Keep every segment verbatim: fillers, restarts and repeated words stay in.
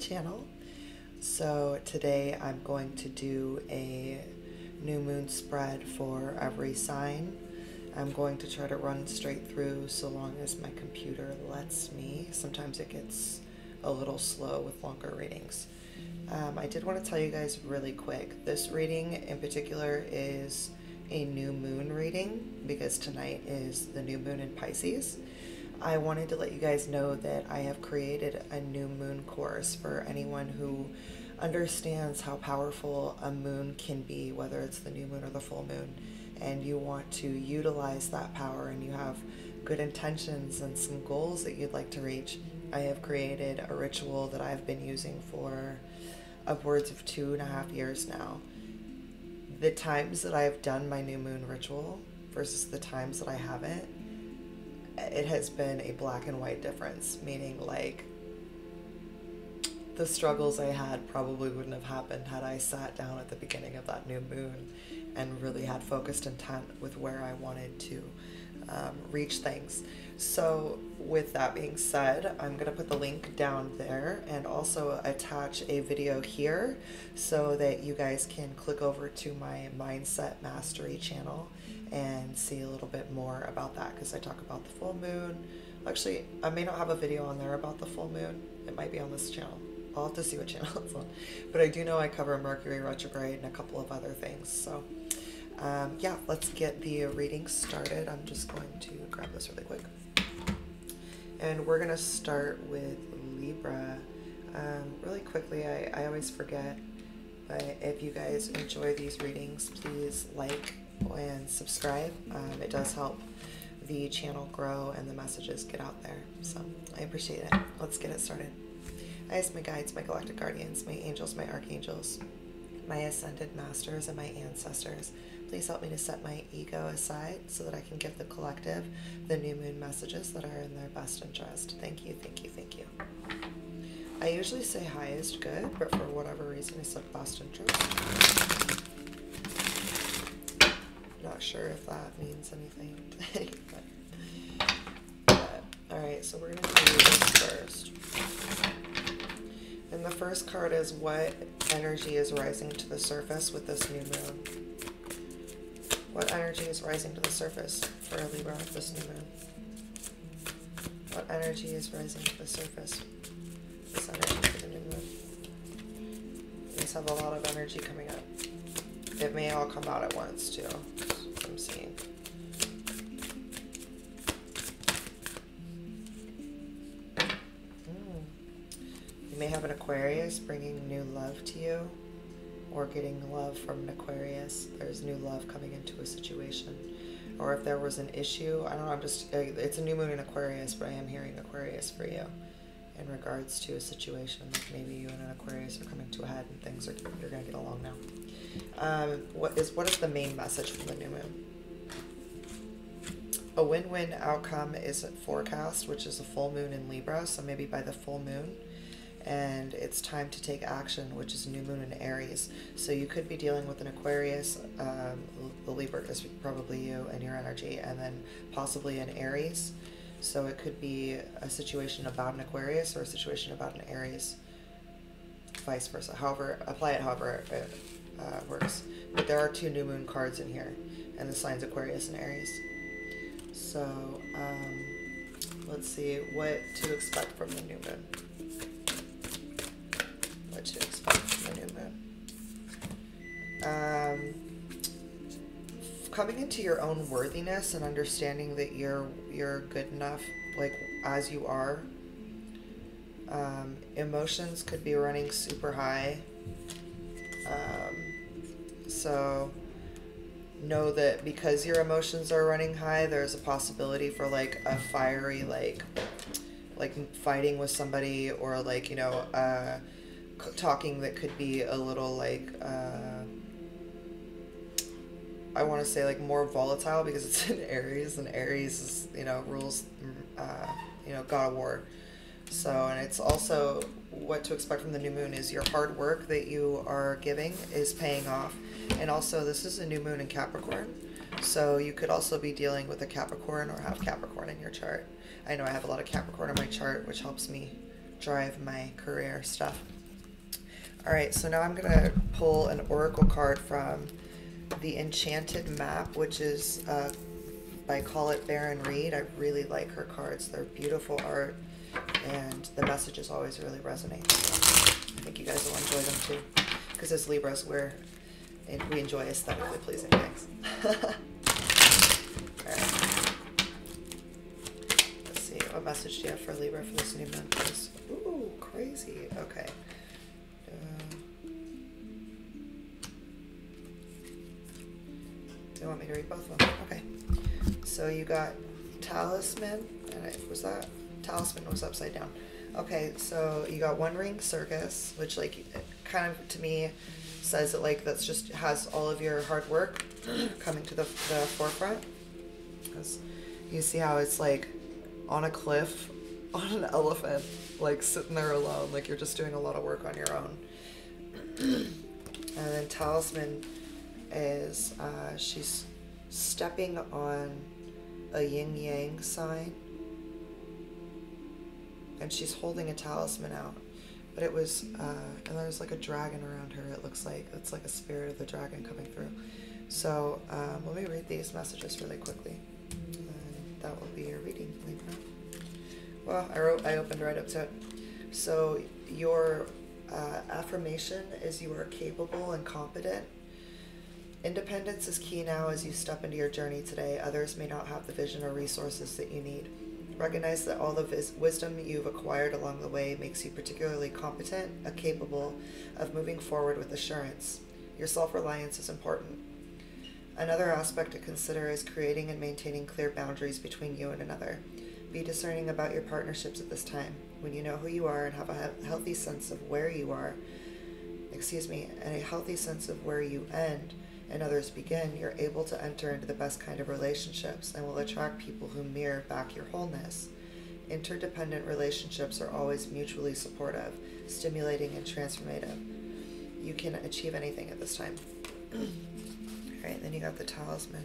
channel. So today I'm going to do a new moon spread for every sign. I'm going to try to run straight through so long as my computer lets me. Sometimes it gets a little slow with longer readings. Um, I did want to tell you guys really quick, this reading in particular is a new moon reading because tonight is the new moon in Pisces. I wanted to let you guys know that I have created a new moon course for anyone who understands how powerful a moon can be, whether it's the new moon or the full moon, and you want to utilize that power and you have good intentions and some goals that you'd like to reach. I have created a ritual that I've been using for upwards of two and a half years now. The times that I've done my new moon ritual versus the times that I haven't, it has been a black and white difference, meaning like the struggles I had probably wouldn't have happened had I sat down at the beginning of that new moon and really had focused intent with where I wanted to um, reach things. So with that being said, I'm gonna put the link down there and also attach a video here so that you guys can click over to my Mindset Mastery channel and see a little bit more about that, because I talk about the full moon. Actually, I may not have a video on there about the full moon. It might be on this channel. I'll have to see what channel it's on. But I do know I cover Mercury retrograde and a couple of other things. So um, yeah, let's get the reading started. I'm just going to grab this really quick. And we're gonna start with Libra. Um, really quickly, I, I always forget, but if you guys enjoy these readings, please like and subscribe. Um, it does help the channel grow and the messages get out there. So I appreciate it. Let's get it started. I ask my guides, my galactic guardians, my angels, my archangels, my ascended masters, and my ancestors. Please help me to set my ego aside so that I can give the collective the new moon messages that are in their best interest. Thank you, thank you, thank you. I usually say highest good, but for whatever reason, I said best interest. Not sure if that means anything. but, but, all right, so we're gonna do this first. And the first card is what energy is rising to the surface with this new moon. What energy is rising to the surface for a Libra with this new moon? What energy is rising to the surface? This energy for the new moon. These have a lot of energy coming up. It may all come out at once too. I'm seeing. You may have an Aquarius bringing new love to you, or getting love from an Aquarius. There's new love coming into a situation, or if there was an issue, I don't know, I'm just, it's a new moon in Aquarius, but I am hearing Aquarius for you in regards to a situation. Like maybe you and an Aquarius are coming to a head and things are, you're gonna get along now. Um, what is what is the main message from the new moon? A win-win outcome is forecast, which is a full moon in Libra, so maybe by the full moon, and it's time to take action, which is new moon in Aries. So you could be dealing with an Aquarius, um, the Libra is probably you and your energy, and then possibly an Aries. So it could be a situation about an Aquarius or a situation about an Aries, vice versa. However, apply it however it uh, works. But there are two new moon cards in here, and the signs Aquarius and Aries. So um, let's see what to expect from the new moon. What to expect from the new moon. Um, coming into your own worthiness and understanding that you're you're good enough, like as you are. Um, emotions could be running super high. Um, so know that because your emotions are running high, there's a possibility for like a fiery like like fighting with somebody, or like you know. Uh, talking that could be a little like uh, I want to say like more volatile, because it's in Aries, and Aries is, you know, rules, uh, you know, God of War. So, and it's also what to expect from the new moon is your hard work that you are giving is paying off. And also this is a new moon in Capricorn, so you could also be dealing with a Capricorn or have Capricorn in your chart. I know I have a lot of Capricorn on my chart, which helps me drive my career stuff. All right, so now I'm going to pull an oracle card from The Enchanted Map, which is uh, by Colette Baron Reid. I really like her cards. They're beautiful art, and the messages always really resonate. So I think you guys will enjoy them too, because as Libras, we're, and we enjoy aesthetically pleasing things. All right. Let's see, what message do you have for Libra for this new month, please? Ooh, crazy. Okay. They want me to read both of them. Okay. So you got Talisman, and it was that Talisman was upside down. Okay, so you got One Ring Circus, which like kind of to me says that like that's just has all of your hard work coming to the, the forefront. Because you see how it's like on a cliff, on an elephant, like sitting there alone, like you're just doing a lot of work on your own. And then Talisman is uh, she's stepping on a yin-yang sign, and she's holding a talisman out, but it was uh, and there's like a dragon around her, it looks like. It's like a spirit of the dragon coming through. So um, let me read these messages really quickly, and that will be your reading, Libra. Well, I wrote I opened right up to it. So your uh, affirmation is you are capable and competent. Independence is key now as you step into your journey today. Others may not have the vision or resources that you need. Recognize that all the wisdom you've acquired along the way makes you particularly competent and capable of moving forward with assurance. Your self-reliance is important. Another aspect to consider is creating and maintaining clear boundaries between you and another. Be discerning about your partnerships at this time. When you know who you are and have a healthy sense of where you are, excuse me, and a healthy sense of where you end, and others begin, you're able to enter into the best kind of relationships and will attract people who mirror back your wholeness. Interdependent relationships are always mutually supportive, stimulating, and transformative. You can achieve anything at this time. Alright, then you got the talisman.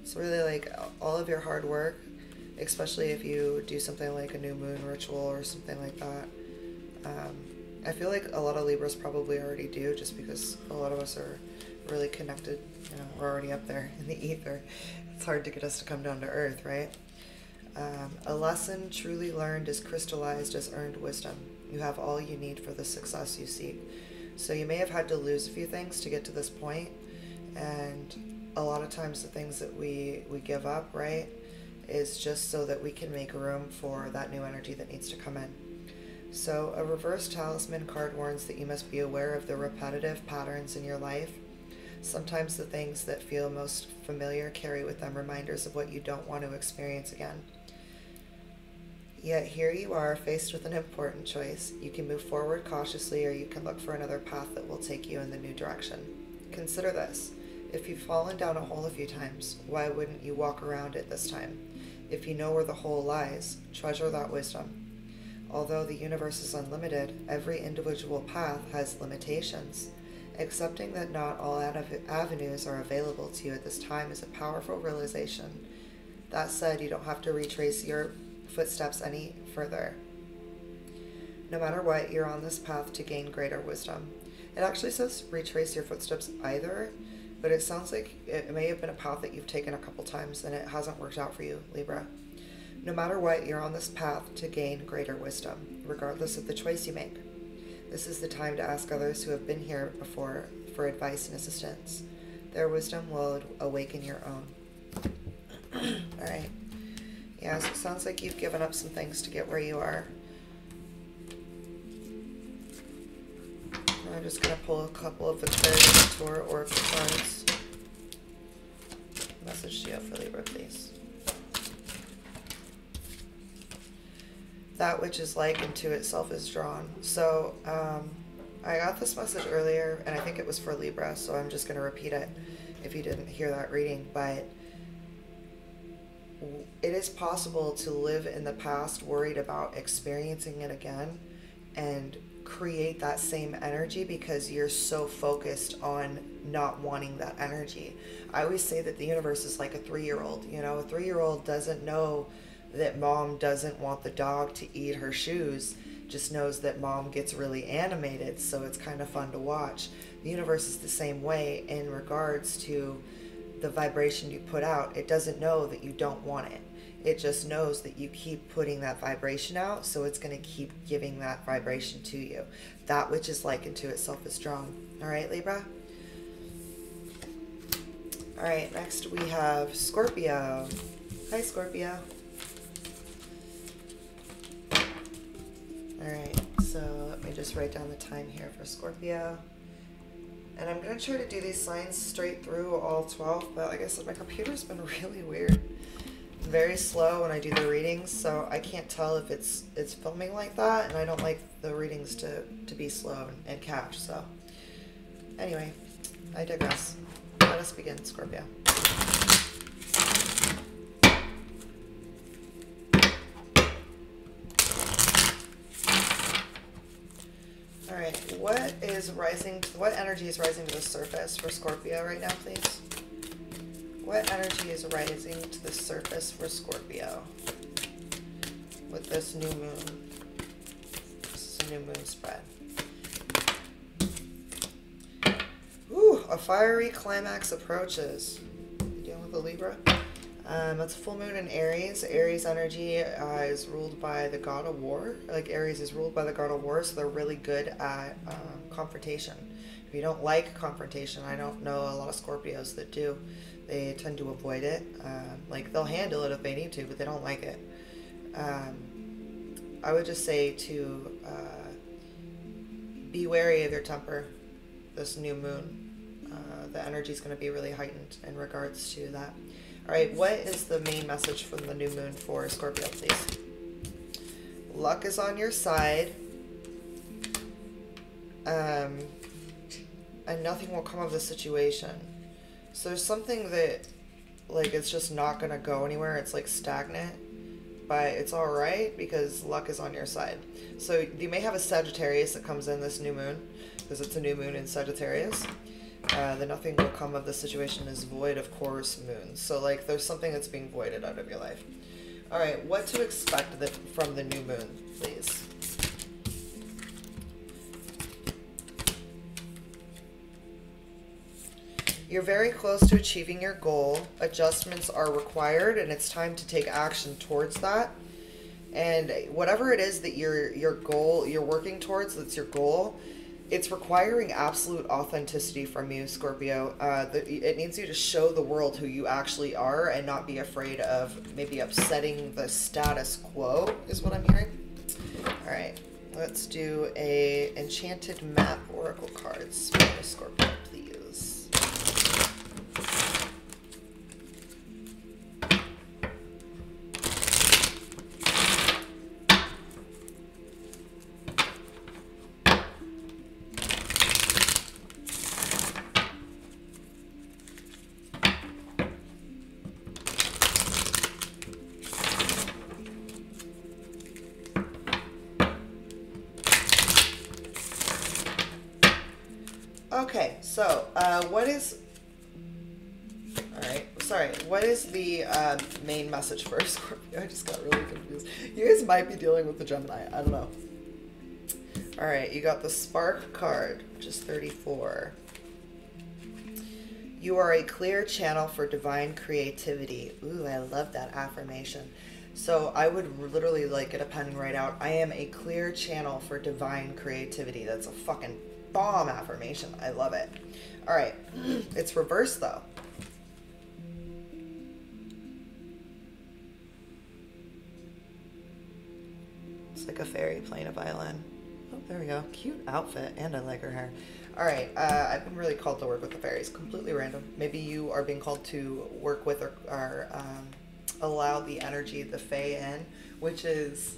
It's really like all of your hard work, especially if you do something like a new moon ritual or something like that. Um, I feel like a lot of Libras probably already do, just because a lot of us are really connected. You know, we're already up there in the ether. It's hard to get us to come down to earth, right? Um, a lesson truly learned is crystallized as earned wisdom. You have all you need for the success you seek. So you may have had to lose a few things to get to this point, and a lot of times the things that we, we give up, right, is just so that we can make room for that new energy that needs to come in. So a reverse talisman card warns that you must be aware of the repetitive patterns in your life. Sometimes the things that feel most familiar carry with them reminders of what you don't want to experience again. Yet here you are faced with an important choice. You can move forward cautiously, or you can look for another path that will take you in the new direction. Consider this. If you've fallen down a hole a few times, why wouldn't you walk around it this time? If you know where the hole lies, treasure that wisdom. Although the universe is unlimited, every individual path has limitations. Accepting that not all avenues are available to you at this time is a powerful realization. That said, you don't have to retrace your footsteps any further. No matter what, you're on this path to gain greater wisdom. It actually says retrace your footsteps either, but it sounds like it may have been a path that you've taken a couple times and it hasn't worked out for you, Libra. No matter what, you're on this path to gain greater wisdom, regardless of the choice you make. This is the time to ask others who have been here before for advice and assistance. Their wisdom will awaken your own. All right. Yeah, so it sounds like you've given up some things to get where you are. I'm just going to pull a couple of the Clarity Couture oracle cards. Message to you for Libra, please. That which is like into itself is drawn. So um, I got this message earlier, and I think it was for Libra, so I'm just going to repeat it if you didn't hear that reading. But it is possible to live in the past worried about experiencing it again and create that same energy because you're so focused on not wanting that energy. I always say that the universe is like a three-year-old. You know, a three-year-old doesn't know that mom doesn't want the dog to eat her shoes, just knows that mom gets really animated, so it's kind of fun to watch. The universe is the same way in regards to the vibration you put out. It doesn't know that you don't want it. It just knows that you keep putting that vibration out, so it's going to keep giving that vibration to you. That which is likened to itself is strong. All right, Libra? All right, next we have Scorpio. Hi, Scorpio. All right, so let me just write down the time here for Scorpio. And I'm going to try to do these signs straight through, all twelve, but like I said, my computer's been really weird. Very slow when I do the readings, so I can't tell if it's it's filming like that, and I don't like the readings to, to be slow and, and catch, so. Anyway, I digress. Let us begin, Scorpio. All right, what is rising, what energy is rising to the surface for Scorpio right now, please? What energy is rising to the surface for Scorpio with this new moon? This is a new moon spread. Ooh, a fiery climax approaches. You dealing with a Libra? Um, it's a full moon in Aries. Aries energy uh, is ruled by the god of war. Like Aries is ruled by the god of war, so they're really good at uh, confrontation. If you don't like confrontation, I don't know a lot of Scorpios that do. They tend to avoid it. Um, like they'll handle it if they need to, but they don't like it. Um, I would just say to uh, be wary of your temper. This new moon, uh, the energy is going to be really heightened in regards to that. All right, what is the main message from the new moon for Scorpio, please? Luck is on your side. Um, and nothing will come of this situation. So there's something that, like, it's just not going to go anywhere. It's, like, stagnant. But it's all right because luck is on your side. So you may have a Sagittarius that comes in this new moon because it's a new moon in Sagittarius. Uh, the nothing will come of the situation is void, of course, moon. So, like, there's something that's being voided out of your life. All right, what to expect the, from the new moon, please? You're very close to achieving your goal. Adjustments are required, and it's time to take action towards that. And whatever it is that your your goal you're working towards, that's your goal, it's requiring absolute authenticity from you, Scorpio. Uh, the, it needs you to show the world who you actually are and not be afraid of maybe upsetting the status quo, is what I'm hearing. All right, let's do a Enchanted Map Oracle cards for Scorpio, please. Okay, so uh, what is, all right, sorry, what is the uh, main message for Scorpio? I just got really confused. You guys might be dealing with the Gemini, I don't know. All right, you got the Spark card, which is thirty-four. You are a clear channel for divine creativity. Ooh, I love that affirmation. So I would literally like get a pen and write out, I am a clear channel for divine creativity. That's a fucking bomb affirmation. I love it. All right. It's reversed though. It's like a fairy playing a violin. Oh, there we go. Cute outfit. And I like her hair. All right. Uh, I've been really called to work with the fairies. Completely random. Maybe you are being called to work with or, or um, allow the energy of the fae in, which is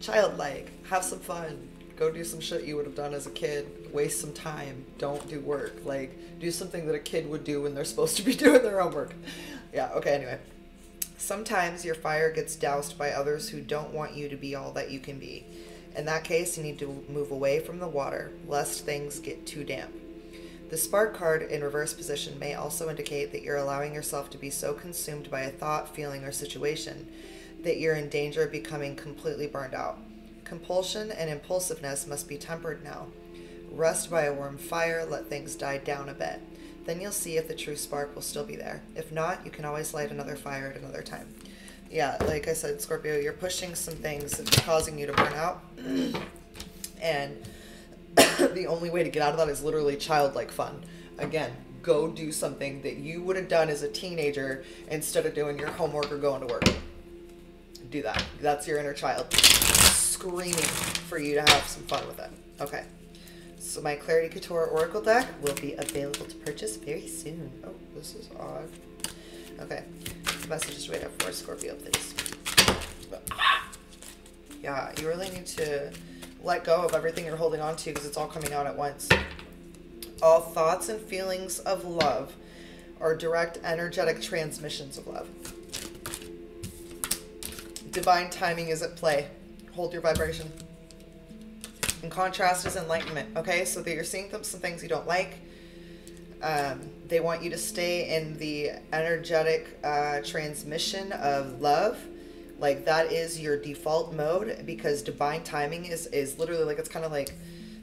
childlike. Have some fun. Go do some shit you would have done as a kid. Waste some time. Don't do work. Like, do something that a kid would do when they're supposed to be doing their own work. Yeah, okay, anyway. Sometimes your fire gets doused by others who don't want you to be all that you can be. In that case, you need to move away from the water, lest things get too damp. The Spark card in reverse position may also indicate that you're allowing yourself to be so consumed by a thought, feeling, or situation that you're in danger of becoming completely burned out. Compulsion and impulsiveness must be tempered now. Rest by a warm fire, let things die down a bit. Then you'll see if the true spark will still be there. If not, you can always light another fire at another time. Yeah, like I said, Scorpio, you're pushing some things that's causing you to burn out. And the only way to get out of that is literally childlike fun. Again, go do something that you would have done as a teenager instead of doing your homework or going to work. Do that. That's your inner child screaming for you to have some fun with it. Okay. So my Clarity Couture Oracle deck will be available to purchase very soon. Oh, this is odd. Okay. Messages wait up for Scorpio, please. Yeah, you really need to let go of everything you're holding on to because it's all coming out at once. All thoughts and feelings of love are direct energetic transmissions of love. Divine timing is at play. Hold your vibration. And contrast is enlightenment, okay? So that you're seeing them, some things you don't like. Um, they want you to stay in the energetic uh, transmission of love. Like that is your default mode because divine timing is, is literally like, it's kind of like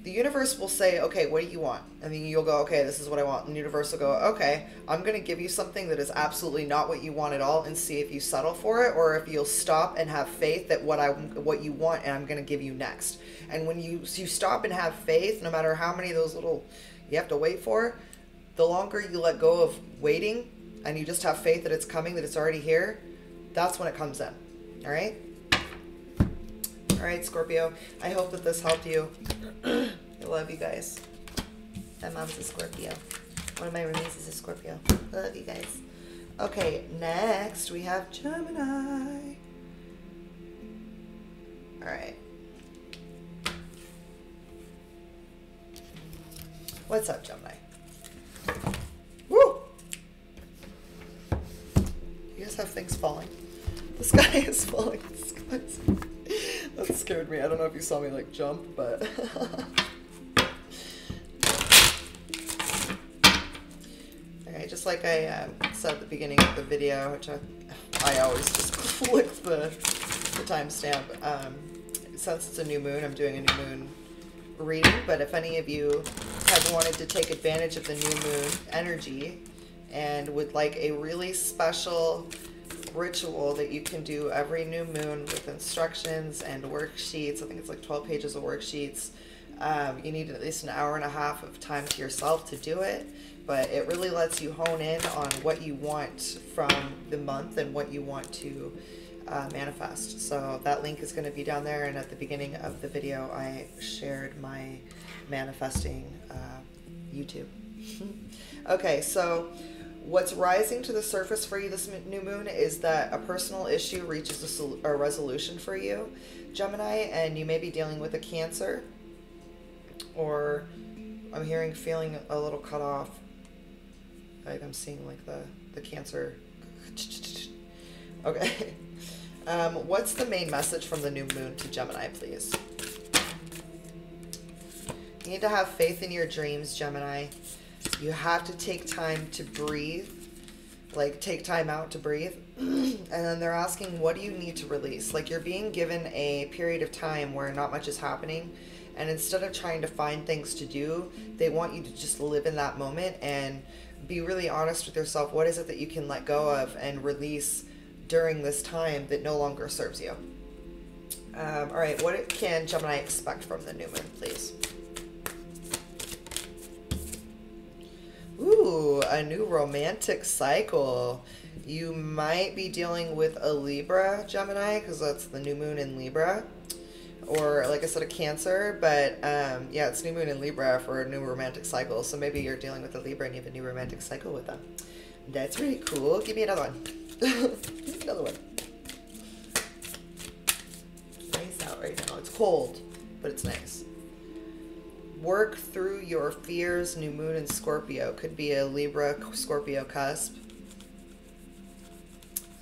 the universe will say, okay, what do you want? And then you'll go, okay, this is what I want. And the universe will go, okay, I'm going to give you something that is absolutely not what you want at all and see if you settle for it or if you'll stop and have faith that what I, what you want and I'm going to give you next. And when you, so you stop and have faith, no matter how many of those little you have to wait for, the longer you let go of waiting and you just have faith that it's coming, that it's already here, that's when it comes in. All right? All right, Scorpio. I hope that this helped you. I love you guys. My mom's a Scorpio. One of my roommates is a Scorpio. I love you guys. Okay, next we have Gemini. All right. What's up, Gemini? Woo! You guys have things falling. The sky is falling. The sky is falling. That scared me. I don't know if you saw me like jump, but alright, just like I uh, said at the beginning of the video, which I, I always just click the, the timestamp. Um, since it's a new moon, I'm doing a new moon reading, but if any of you have wanted to take advantage of the new moon energy and would like a really special ritual that you can do every new moon with instructions and worksheets, I think it's like twelve pages of worksheets, um, you need at least an hour and a half of time to yourself to do it, but it really lets you hone in on what you want from the month and what you want to uh, manifest. So that link is going to be down there, and at the beginning of the video I shared my manifesting uh, YouTube. Okay, so what's rising to the surface for you this new moon is that a personal issue reaches a, sol a resolution for you, Gemini, and you may be dealing with a Cancer, or I'm hearing feeling a little cut off. Like I'm seeing like the, the Cancer. Okay. Um, what's the main message from the new moon to Gemini, please? You need to have faith in your dreams, Gemini. You have to take time to breathe, like take time out to breathe. And then they're asking, what do you need to release? Like you're being given a period of time where not much is happening. And instead of trying to find things to do, they want you to just live in that moment and be really honest with yourself. What is it that you can let go of and release during this time that no longer serves you? Um, all right, what can Gemini expect from the new moon, please? Ooh, a new romantic cycle. You might be dealing with a Libra, Gemini, because that's the new moon in Libra. Or, like I said, a Cancer, but um, yeah, it's new moon in Libra for a new romantic cycle. So maybe you're dealing with a Libra and you have a new romantic cycle with them. That's really cool. Give me another one. Another one. It's nice out right now. It's cold, but it's nice. Work through your fears, new moon in Scorpio. Could be a Libra Scorpio cusp.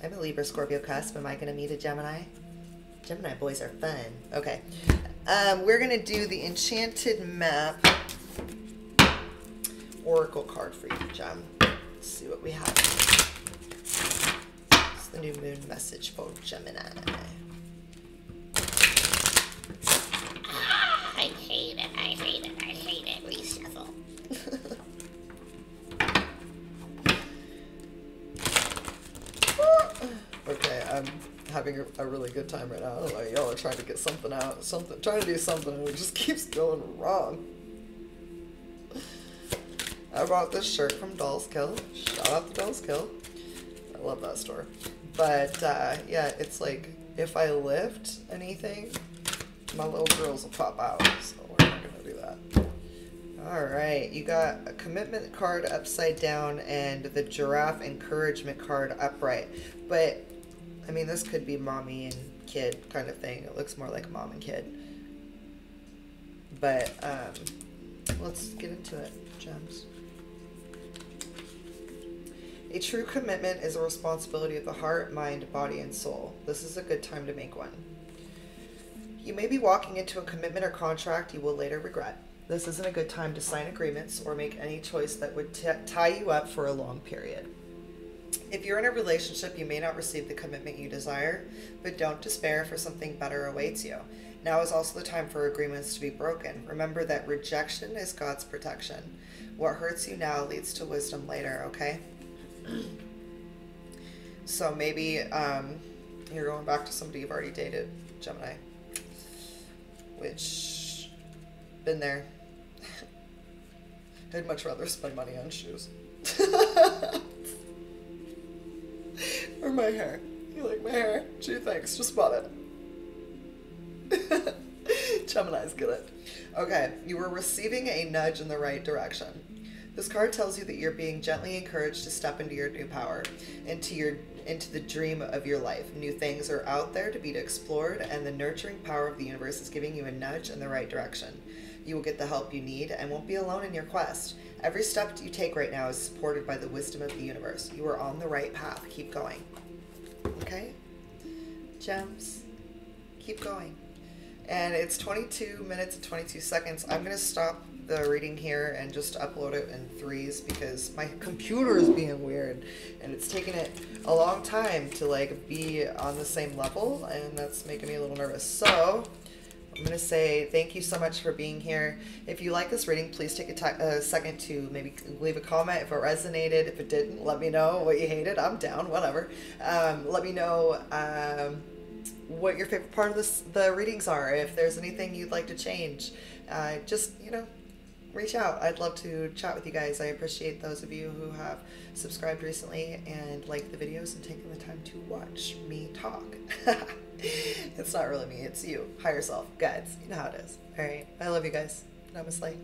I'm a Libra Scorpio cusp. Am I going to meet a Gemini? Gemini boys are fun. Okay. Um, we're going to do the Enchanted Map Oracle card for you, Gem. Let's see what we have. It's the new moon message for Gemini. Ah, I hate it, I hate it, I hate it. Reshuffle. Okay, I'm having a, a really good time right now. I don't know, y'all are trying to get something out, something, trying to do something, and it just keeps going wrong. I bought this shirt from Dolls Kill. Shout out to Dolls Kill. I love that store. But, uh, yeah, it's like, if I lift anything, my little girls will pop out. So we're not going to do that. Alright, you got a commitment card upside down and the giraffe encouragement card upright. But, I mean, this could be mommy and kid kind of thing. It looks more like mom and kid. But, um, let's get into it, gems. A true commitment is a responsibility of the heart, mind, body, and soul. This is a good time to make one. You may be walking into a commitment or contract you will later regret. This isn't a good time to sign agreements or make any choice that would t tie you up for a long period. If you're in a relationship, you may not receive the commitment you desire, but don't despair, for something better awaits you. Now is also the time for agreements to be broken. Remember that rejection is God's protection. What hurts you now leads to wisdom later, okay? So maybe um, you're going back to somebody you've already dated, Gemini, which, been there. I'd much rather spend money on shoes or my hair. You like my hair? Gee, thanks, just bought it. Gemini's get it. Okay, you were receiving a nudge in the right direction. This card tells you that you're being gently encouraged to step into your new power, into your into the dream of your life. New things are out there to be explored, and the nurturing power of the universe is giving you a nudge in the right direction. You will get the help you need and won't be alone in your quest. Every step you take right now is supported by the wisdom of the universe. You are on the right path. Keep going. Okay? Gems. Keep going. And it's twenty-two minutes and twenty-two seconds. I'm going to stop the reading here and just upload it in threes because my computer is being weird and it's taking it a long time to like be on the same level, and that's making me a little nervous. So I'm going to say thank you so much for being here. If you like this reading, please take a, a second to maybe leave a comment if it resonated. If it didn't, let me know what you hated. I'm down, whatever. Um, let me know um, what your favorite part of this, the readings are. If there's anything you'd like to change, uh, just, you know, reach out. I'd love to chat with you guys. I appreciate those of you who have subscribed recently and liked the videos and taken the time to watch me talk. It's not really me, it's you. Higher self, guides. You know how it is. All right. I love you guys. Namaste.